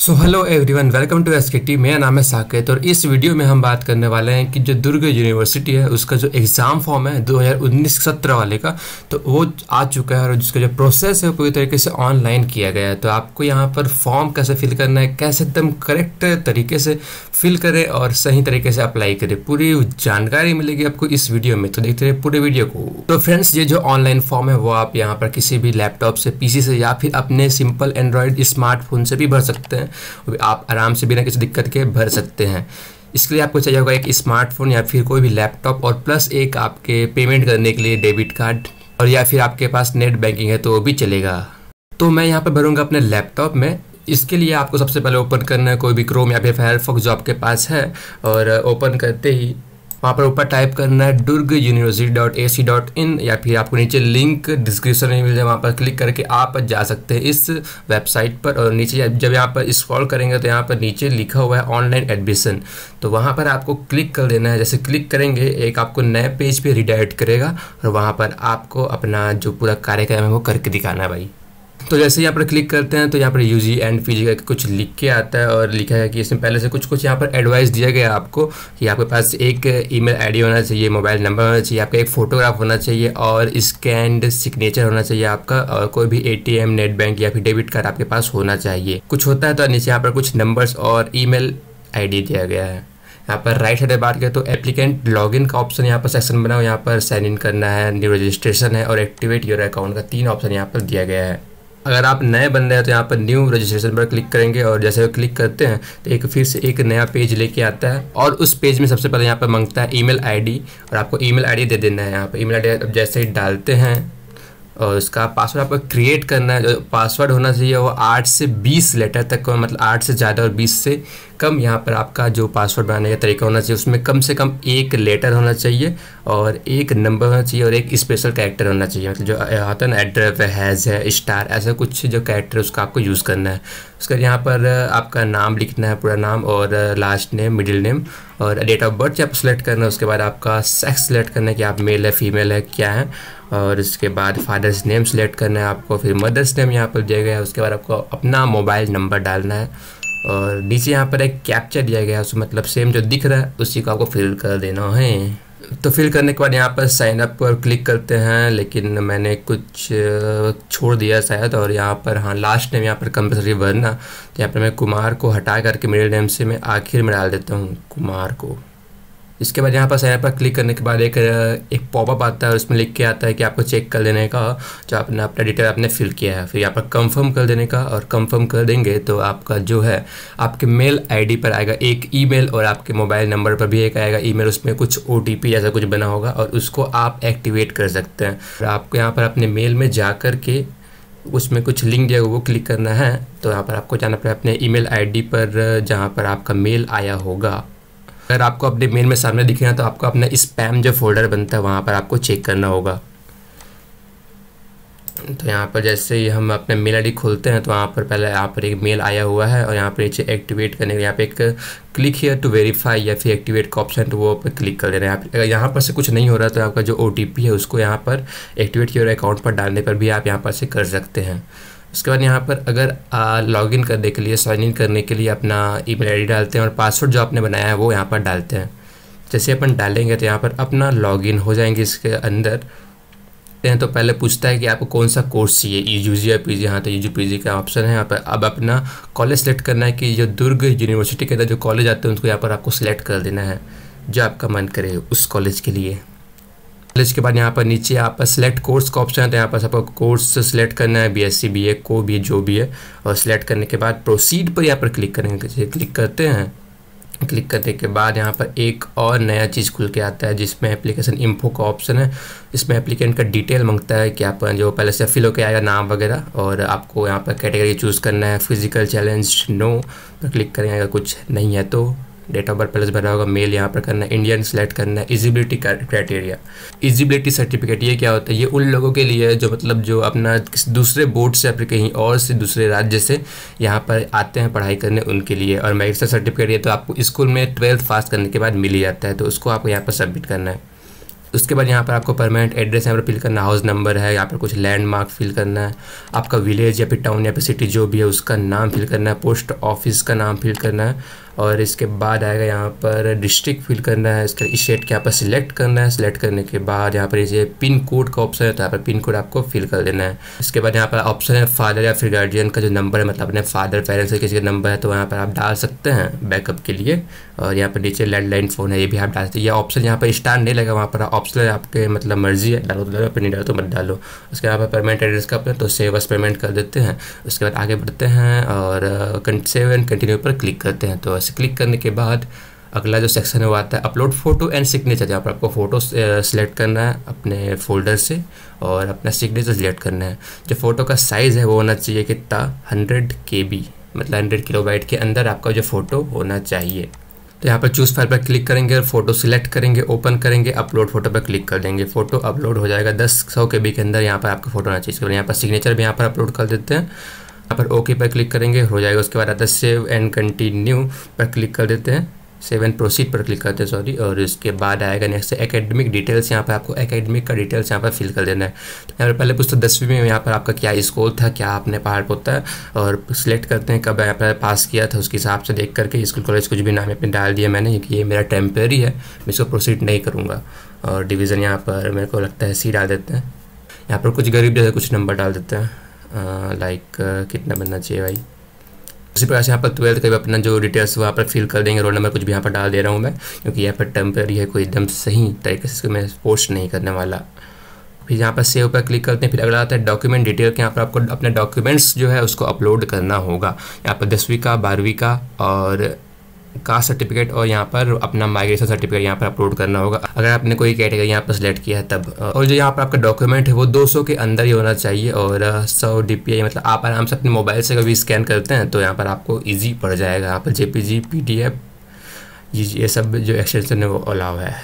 So hello everyone, welcome to SKT. मेरा नाम है साकेत और इस वीडियो में हम बात करने वाले हैं कि जो दुर्ग यूनिवर्सिटी है उसका जो एग्ज़ाम फॉर्म है 2019-17 वाले का, तो वो आ चुका है और जिसका जो प्रोसेस है वो पूरी तरीके से ऑनलाइन किया गया है। तो आपको यहाँ पर फॉर्म कैसे फिल करना है, कैसे एकदम करेक्ट तरीके से फिल करें और सही तरीके से अप्लाई करें, पूरी जानकारी मिलेगी आपको इस वीडियो में। तो देखते रहिए पूरे वीडियो को। तो फ्रेंड्स, ये जो ऑनलाइन फॉर्म है वो आप यहाँ पर किसी भी लैपटॉप से, PC से या फिर अपने सिंपल एंड्रॉयड स्मार्टफोन से भी भर सकते हैं। आप आराम से बिना किसी दिक्कत के भर सकते हैं। इसके लिए आपको चाहिए होगा एक स्मार्टफोन या फिर कोई भी लैपटॉप और प्लस एक आपके पेमेंट करने के लिए डेबिट कार्ड, और या फिर आपके पास नेट बैंकिंग है तो वो भी चलेगा। तो मैं यहाँ पर भरूंगा अपने लैपटॉप में। इसके लिए आपको सबसे पहले ओपन करना है कोई भी क्रोम या फिर फायरफॉक्स जो आपके पास है, और ओपन करते ही वहाँ पर ऊपर टाइप करना है durguniversity.ac.in, या फिर आपको नीचे लिंक डिस्क्रिप्शन में मिल जाए, वहाँ पर क्लिक करके आप जा सकते हैं इस वेबसाइट पर। और नीचे जब यहाँ पर स्क्रॉल करेंगे तो यहाँ पर नीचे लिखा हुआ है ऑनलाइन एडमिशन, तो वहाँ पर आपको क्लिक कर देना है। जैसे क्लिक करेंगे एक आपको नए पेज पर रिडायरेक्ट करेगा और वहाँ पर आपको अपना जो पूरा कार्यक्रम है वो करके दिखाना है भाई। तो जैसे यहाँ पर क्लिक करते हैं तो यहाँ पर UG एंड PG का कुछ लिख के आता है और लिखा है कि इसमें पहले से कुछ यहाँ पर एडवाइस दिया गया आपको कि आपके पास एक ईमेल आईडी होना चाहिए, मोबाइल नंबर होना चाहिए, आपका एक फ़ोटोग्राफ होना चाहिए और स्कैंड सिग्नेचर होना चाहिए आपका, और कोई भी ATM, नेट बैंक या फिर डेबिट कार्ड आपके पास होना चाहिए। कुछ होता है तो नीचे यहाँ पर कुछ नंबर्स और email ID दिया गया है। यहाँ पर राइट हैंड बार के तो एप्लीकेंट लॉगिन का ऑप्शन यहाँ पर सेक्शन बना हो, यहाँ पर साइन इन करना है, न्यू रजिस्ट्रेशन है और एक्टिवेट योर अकाउंट का 3 ऑप्शन यहाँ पर दिया गया है। अगर आप नए बंदे हैं तो यहाँ पर न्यू रजिस्ट्रेशन पर क्लिक करेंगे और जैसे वो क्लिक करते हैं तो एक फिर से एक नया पेज लेके आता है और उस पेज में सबसे पहले यहाँ पर मांगता है email ID, और आपको email ID दे देना है। यहाँ पर email ID जैसे ही डालते हैं और उसका पासवर्ड आपको क्रिएट करना है। जो पासवर्ड होना चाहिए वो 8 से 20 लेटर तक, मतलब 8 से ज़्यादा और 20 से कम यहाँ पर आपका जो पासवर्ड बनाने का तरीका होना चाहिए, उसमें कम से कम 1 लेटर होना चाहिए और 1 नंबर होना चाहिए और 1 स्पेशल कैरेक्टर होना चाहिए। मतलब जो होता है ना एड्रेस है, स्टार, ऐसा कुछ जो कैरेक्टर उसका आपको यूज़ करना है। उसके यहाँ पर आपका नाम लिखना है, पूरा नाम और लास्ट नेम, मिडिल नेम और डेट ऑफ बर्थ आप सेलेक्ट करना है। उसके बाद आपका सेक्स सेलेक्ट करना है कि आप मेल है, फीमेल है, क्या है, और उसके बाद फादर्स नेम सेलेक्ट करना है आपको, फिर मदर्स नेम यहाँ पर दिया गया है। उसके बाद आपको अपना मोबाइल नंबर डालना है और नीचे यहाँ पर एक कैप्चा दिया गया है, उसको मतलब सेम जो दिख रहा है उसी को आपको फिल कर देना है। तो फिल करने के बाद यहाँ पर साइन अप पर क्लिक करते हैं, लेकिन मैंने कुछ छोड़ दिया शायद, और यहाँ पर हाँ लास्ट नेम यहाँ पर कंपल्सरी भरना। तो यहाँ पर मैं कुमार को हटा करके मिडिल नेम से मैं आखिर में डाल देता हूँ कुमार को। इसके बाद यहाँ पर साइन पर क्लिक करने के बाद एक पॉपअप आता है, उसमें लिख के आता है कि आपको चेक कर लेने का जो आपने अपना डिटेल आपने फिल किया है, फिर यहाँ पर कंफर्म कर देने का। और कंफर्म कर देंगे तो आपका जो है आपके मेल ID पर आएगा एक ईमेल और आपके मोबाइल नंबर पर भी एक आएगा ईमेल, उसमें कुछ OTP जैसा कुछ बना होगा और उसको आप एक्टिवेट कर सकते हैं। और आपको यहाँ पर अपने मेल में जा कर के उसमें कुछ लिंक दिया हुआ वो क्लिक करना है। तो यहाँ पर आपको जाना पड़ेगा अपने email ID पर जहाँ पर आपका मेल आया होगा। अगर आपको अपने मेल में सामने दिख रहा है तो आपको अपना स्पैम जो फोल्डर बनता है वहाँ पर आपको चेक करना होगा। तो यहाँ पर जैसे ही हम अपने मेल ID खोलते हैं तो वहाँ पर पहले यहाँ पर एक मेल आया हुआ है और यहाँ पर नीचे एक्टिवेट करने के यहाँ पे एक क्लिक हियर टू वेरीफाई या फिर एक्टिवेट का ऑप्शन, तो वो पर क्लिक कर देना है। अगर यहाँ पर से कुछ नहीं हो रहा तो आपका जो OTP है उसको यहाँ पर एक्टिवेट योर अकाउंट पर डालने पर भी आप यहाँ पर से कर सकते हैं। उसके बाद यहाँ पर अगर लॉगिन करने के लिए, साइन इन करने के लिए अपना email ID डालते हैं और पासवर्ड जो आपने बनाया है वो यहाँ पर डालते हैं। जैसे अपन डालेंगे तो यहाँ पर अपना लॉगिन हो जाएंगे इसके अंदर। तो पहले पूछता है कि आपको कौन सा कोर्स चाहिए, UG या PG, हाँ तो UG PG का ऑप्शन है यहाँ पर। अब अपना कॉलेज सेलेक्ट करना है कि जो दुर्ग यूनिवर्सिटी के अंदर जो कॉलेज आते हैं उनको यहाँ पर आपको सेलेक्ट कर देना है, जो आपका मन करे उस कॉलेज के लिए। इसके बाद यहाँ पर नीचे यहाँ पर सेलेक्ट कोर्स का ऑप्शन है, तो यहाँ पर सबको कोर्स सेलेक्ट करना है, BSc BA को भी जो भी है, और सेलेक्ट करने के बाद प्रोसीड पर यहाँ पर क्लिक करेंगे। क्लिक करते हैं, क्लिक करने के बाद यहाँ पर एक और नया चीज़ खुल के आता है जिसमें एप्लीकेशन इन्फो का ऑप्शन है। इसमें एप्लीकेंट का डिटेल मांगता है कि आप जो पहले से फिल होकर आएगा नाम वगैरह, और आपको यहाँ पर कैटेगरी चूज़ करना है। फिजिकल चैलेंज नो पर क्लिक करेंगे अगर कुछ नहीं है तो। डेट ऑफ बर्थ प्लस भरा होगा, मेल यहाँ पर करना है, इंडियन सेलेक्ट करना है। इजिबिलिटी क्राइटेरिया, इजिबिलिटी सर्टिफिकेट ये क्या होता है, ये उन लोगों के लिए जो मतलब जो अपना किसी दूसरे बोर्ड से या फिर कहीं और से दूसरे राज्य से यहाँ पर आते हैं पढ़ाई करने, उनके लिए। और मैरिट सर्टिफिकेट ये तो आपको स्कूल में 12th पास करने के बाद मिल ही जाता है, तो उसको आपको यहाँ पर सबमिट करना है। उसके बाद यहाँ पर आपको परमानेंट एड्रेस यहाँ पर फिल करना, हाउस नंबर है, यहाँ पर कुछ लैंडमार्क फिल करना है, आपका विलेज या फिर टाउन या फिर सिटी जो भी है उसका नाम फिल करना है, पोस्ट ऑफिस का नाम फिल करना है, और इसके बाद आएगा यहाँ पर डिस्ट्रिक्ट फिल करना है, इसका स्टेट के यहाँ पर सिलेक्ट करना है। सिलेक्ट करने के बाद यहाँ पर ये पिन कोड का ऑप्शन है, तो यहाँ पर पिन कोड आपको फिल कर देना है। इसके बाद यहाँ पर ऑप्शन है फादर या फिर गार्जियन का जो नंबर है, मतलब अपने फादर पेरेंट्स का किसी का नंबर है तो यहाँ पर आप डाल सकते हैं बैकअप के लिए। और यहाँ पर नीचे लैंडलाइन फ़ोन है, ये भी आप डाल सकते हैं। यह ऑप्शन यहाँ पर स्टार नहीं लगा, वहाँ पर ऑप्शन आपके मतलब मर्जी है, डालो तो डालो, फिर नहीं डालो तो मत डालो। उसके यहाँ पर पेमेंट एड्रेस का अपना तो सेव एस पेमेंट कर देते हैं। उसके बाद आगे बढ़ते हैं और सेव एंड कंटिन्यू पर क्लिक करते हैं। तो ऐसे क्लिक करने के बाद अगला जो सेक्शन है वो आता है अपलोड फोटो एंड सिग्नेचर, जहाँ पर आपको फ़ोटो सेलेक्ट करना है अपने फोल्डर से और अपना सिग्नेचर सेलेक्ट करना है। जो फ़ोटो का साइज़ है वो होना चाहिए कितना, 100 KB, मतलब 100 किलोबाइट के अंदर आपका जो फ़ोटो होना चाहिए। तो यहाँ पर चूज़ फाइल पर क्लिक करेंगे और फ़ोटो सिलेक्ट करेंगे, ओपन करेंगे, अपलोड फोटो पर क्लिक कर देंगे, फ़ोटो अपलोड हो जाएगा 100 KB के अंदर। यहाँ पर आपका फ़ोटो होना चाहिए। इसके बाद यहाँ पर सिग्नेचर भी यहाँ पर अपलोड कर देते हैं, यहाँ पर ओके पर क्लिक करेंगे, हो जाएगा। उसके बाद आता है सेव एंड कंटिन्यू पर क्लिक कर देते हैं, सेव एंड प्रोसीड पर क्लिक करते हैं और इसके बाद आएगा नेक्स्ट एकेडमिक डिटेल्स। यहाँ पर आपको एकेडमिक का डिटेल्स यहाँ पर फिल कर देना है। तो यहाँ पर पहले पूछता है 10वीं में यहाँ पर आपका क्या स्कोर था, क्या आपने पार होता है, और सिलेक्ट करते हैं कब यहाँ पर पास किया था, उसके हिसाब से देख करके स्कूल कॉलेज कुछ भी नाम यहाँ पर डाल दिया मैंने कि ये मेरा टेम्प्रेरी है, मैं इसको प्रोसीड नहीं करूँगा। और डिवीज़न यहाँ पर मेरे को लगता है सी डाल देते हैं। यहाँ पर कुछ गरीब जैसे कुछ नंबर डाल देते हैं, लाइक कितना बनना चाहिए भाई। इसी प्रकार से यहाँ पर 12th का भी अपना जो डिटेल्स वहाँ पर फिल कर देंगे, रोल नंबर कुछ भी यहाँ पर डाल दे रहा हूँ मैं, क्योंकि यहाँ पर टेम्पररी है, कोई एकदम सही तरीके से इसको मैं पोस्ट नहीं करने वाला। फिर यहाँ पर सेव पर क्लिक करते हैं। फिर अगला आता है डॉक्यूमेंट डिटेल के, यहाँ पर आपको अपने डॉक्यूमेंट्स जो है उसको अपलोड करना होगा। यहाँ पर 10वीं का, 12वीं का और कास्ट सर्टिफिकेट और यहाँ पर अपना माइग्रेशन सर्टिफिकेट यहाँ पर अपलोड करना होगा, अगर आपने कोई कैटेगरी यहाँ पर सिलेक्ट किया है तब। और जो यहाँ पर आपका डॉक्यूमेंट है वो 200 के अंदर ही होना चाहिए और 100 DPI, मतलब आप आराम से अपने मोबाइल से कभी स्कैन करते हैं तो यहाँ पर आपको इजी पड़ जाएगा। यहाँ पर JPG, PDF ये सब जो एक्सटेंशन है वो अलाउ है।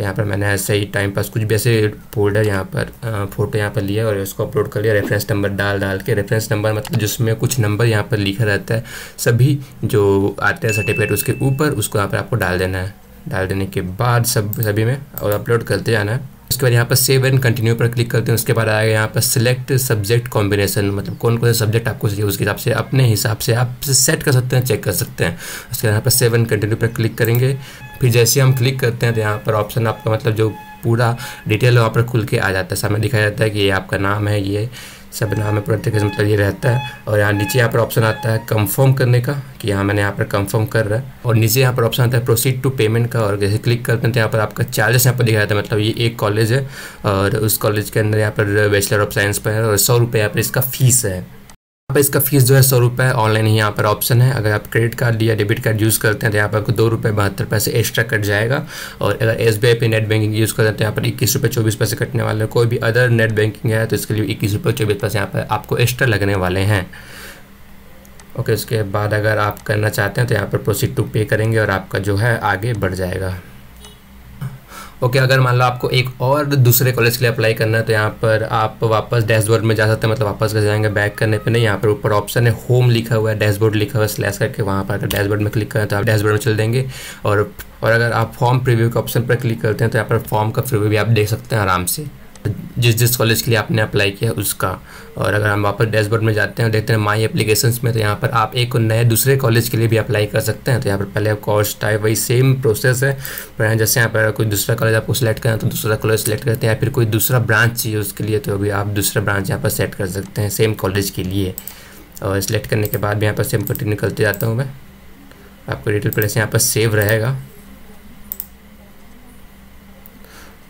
यहाँ पर मैंने ऐसे ही टाइम पास कुछ भी ऐसे फोल्डर यहाँ पर फोटो यहाँ पर लिया और उसको अपलोड कर लिया, रेफरेंस नंबर डाल के। रेफरेंस नंबर मतलब जिसमें कुछ नंबर यहाँ पर लिखा रहता है, सभी जो आते हैं सर्टिफिकेट उसके ऊपर, उसको यहाँ पर आपको डाल देना है। डाल देने के बाद सभी में और अपलोड करते जाना है। उसके बाद यहाँ पर सेव एंड कंटिन्यू पर क्लिक करते हैं। उसके बाद आएगा यहाँ पर सिलेक्ट सब्जेक्ट कॉम्बिनेशन, मतलब कौन कौन सा सब्जेक्ट आपको चाहिए उसके हिसाब से अपने हिसाब से आप सेट कर सकते हैं, चेक कर सकते हैं। उसके बाद यहाँ पर सेव एंड कंटिन्यू पर क्लिक करेंगे। फिर जैसे हम क्लिक करते हैं तो यहाँ पर ऑप्शन आपका मतलब जो पूरा डिटेल वहाँ पर खुल के आ जाता है, सामने दिखाया जाता है कि ये आपका नाम है, ये सब नाम है पूरा तरीके से, मतलब ये रहता है। और यहाँ नीचे यहाँ पर ऑप्शन आता है कंफर्म करने का कि हाँ मैंने यहाँ पर कंफर्म कर रहा है, और नीचे यहाँ पर ऑप्शन आता है प्रोसीड टू पेमेंट का। और जैसे क्लिक करते हैं तो यहाँ पर आपका चार्जेस यहाँ पर दिखाया जाता है, मतलब ये एक कॉलेज है और उस कॉलेज के अंदर यहाँ पर बैचलर ऑफ साइंस पर है और 100 रुपये यहाँ पर इसका फ़ीस है। यहाँ पर इसका फ़ीस जो है 100 रुपये ऑनलाइन ही यहाँ पर ऑप्शन है। अगर आप क्रेडिट कार्ड या डेबिट कार्ड यूज़ करते हैं तो यहाँ पर आपको 2.72 रुपये एक्स्ट्रा कट जाएगा। और अगर SBI पे नेट बैंकिंग यूज़ करते हैं तो यहाँ पर 21 रुपये 24 पैसे कटने वाले हैं। कोई भी अदर नेट बैंकिंग है तो इसके लिए 21 रुपये 24 पैसे यहाँ पर आपको एक्स्ट्रा लगने वाले हैं। ओके, उसके बाद अगर आप करना चाहते हैं तो यहाँ पर प्रोसीड टू पे करेंगे और आपका जो है आगे बढ़ जाएगा। ओके, अगर मान लो आपको एक और दूसरे कॉलेज के लिए अप्लाई करना है तो यहाँ पर आप वापस डैशबोर्ड में जा सकते हैं, मतलब वापस कर जाएंगे, बैक करने पे नहीं। यहाँ पर ऊपर ऑप्शन है होम लिखा हुआ है, डैशबोर्ड लिखा हुआ है स्लैश करके, वहाँ पर अगर डैशबोर्ड में क्लिक करें तो आप डैशबोर्ड में चल देंगे। और अगर आप फॉर्म प्रीव्यू के ऑप्शन पर क्लिक करते हैं तो यहाँ पर फॉर्म का प्रीव्यू भी आप देख सकते हैं आराम से, जिस कॉलेज के लिए आपने अप्लाई किया उसका। और अगर हम वापस डैशबोर्ड में जाते हैं देखते हैं माई एप्लीकेशंस में, तो यहाँ पर आप एक नए दूसरे कॉलेज के लिए भी अप्लाई कर सकते हैं। तो यहाँ पर पहले कोर्स टाइप वही सेम प्रोसेस है, पर जैसे यहाँ पर कोई दूसरा कॉलेज आपको सेलेक्ट करना है तो दूसरा कॉलेज सेलेक्ट करते हैं, या फिर कोई दूसरा ब्रांच चाहिए उसके लिए तो भी आप दूसरा ब्रांच यहाँ पर सेट कर सकते हैं सेम कॉलेज के लिए। और सेलेक्ट करने के बाद भी यहाँ पर सेम कंटिन्यू करते जाता हूँ मैं, आपको डिटेल प्लेस यहाँ पर सेव रहेगा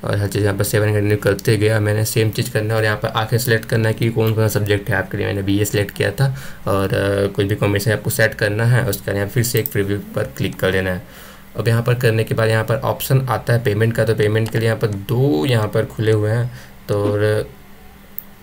और हर चीज़ यहाँ पर सेवन कंटिन्यू करते गया। मैंने सेम चीज़ करना है और यहाँ पर आखिर सेलेक्ट करना है कि कौन कौन सा सब्जेक्ट है आपके लिए। मैंने BA सेलेक्ट किया था और कुछ भी कॉम्बिनेशन आपको सेट करना है। उसके बाद यहाँ फिर से एक प्रीव्यू पर क्लिक कर लेना है। अब यहाँ पर करने के बाद यहाँ पर ऑप्शन आता है पेमेंट का, तो पेमेंट के लिए यहाँ पर दो यहाँ पर खुले हुए हैं तो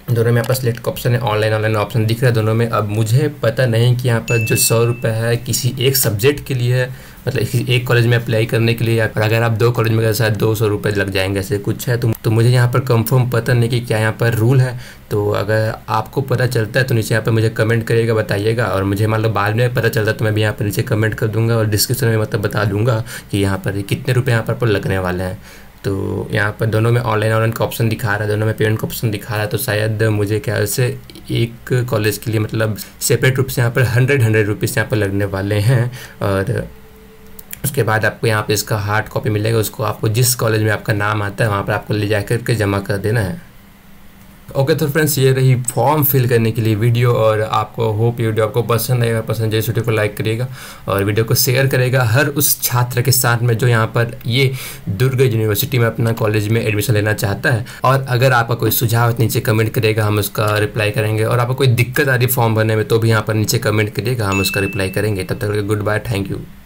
दोनों में यहाँ पर सिलेक्ट का ऑप्शन है, ऑनलाइन ऑप्शन दिख रहा है दोनों में। अब मुझे पता नहीं कि यहाँ पर जो 100 रुपये है किसी एक सब्जेक्ट के लिए है, मतलब किसी एक कॉलेज में अप्लाई करने के लिए, और अगर आप दो कॉलेज में शायद 200 रुपये लग जाएंगे ऐसे कुछ है। तो मुझे यहाँ पर कंफर्म पता नहीं कि क्या यहाँ पर रूल है, तो अगर आपको पता चलता है तो नीचे यहाँ पर मुझे कमेंट करिएगा, बताइएगा। और मुझे मान लो बाद में पता चलता है तो मैं भी यहाँ पर नीचे कमेंट कर दूँगा और डिस्क्रिप्शन में मतलब बता दूँगा कि यहाँ पर कितने रुपये यहाँ पर लगने वाले हैं। तो यहाँ पर दोनों में ऑनलाइन ऑनलाइन का ऑप्शन दिखा रहा है, दोनों में पेमेंट का ऑप्शन दिखा रहा है। तो शायद मुझे ख्याल से एक कॉलेज के लिए मतलब सेपरेट रूप से यहाँ पर 100 रुपीज़ यहाँ पर लगने वाले हैं। और उसके बाद आपको यहाँ पे इसका हार्ड कॉपी मिलेगा, उसको आपको जिस कॉलेज में आपका नाम आता है वहाँ पर आपको ले जा करके जमा कर देना है। ओके तो फ्रेंड्स, ये रही फॉर्म फिल करने के लिए वीडियो, और आपको होप ये वीडियो आपको पसंद आएगा। पसंद आए इस वीडियो को लाइक करिएगा और वीडियो को शेयर करेगा हर उस छात्र के साथ में जो यहाँ पर ये दुर्ग यूनिवर्सिटी में अपना कॉलेज में एडमिशन लेना चाहता है। और अगर आपका कोई सुझाव है नीचे कमेंट करिएगा, हम उसका रिप्लाई करेंगे। और आपको कोई दिक्कत आ रही फॉर्म भरने में तो भी यहाँ पर नीचे कमेंट करिएगा, हम उसका रिप्लाई करेंगे। तब तक गुड बाय, थैंक यू।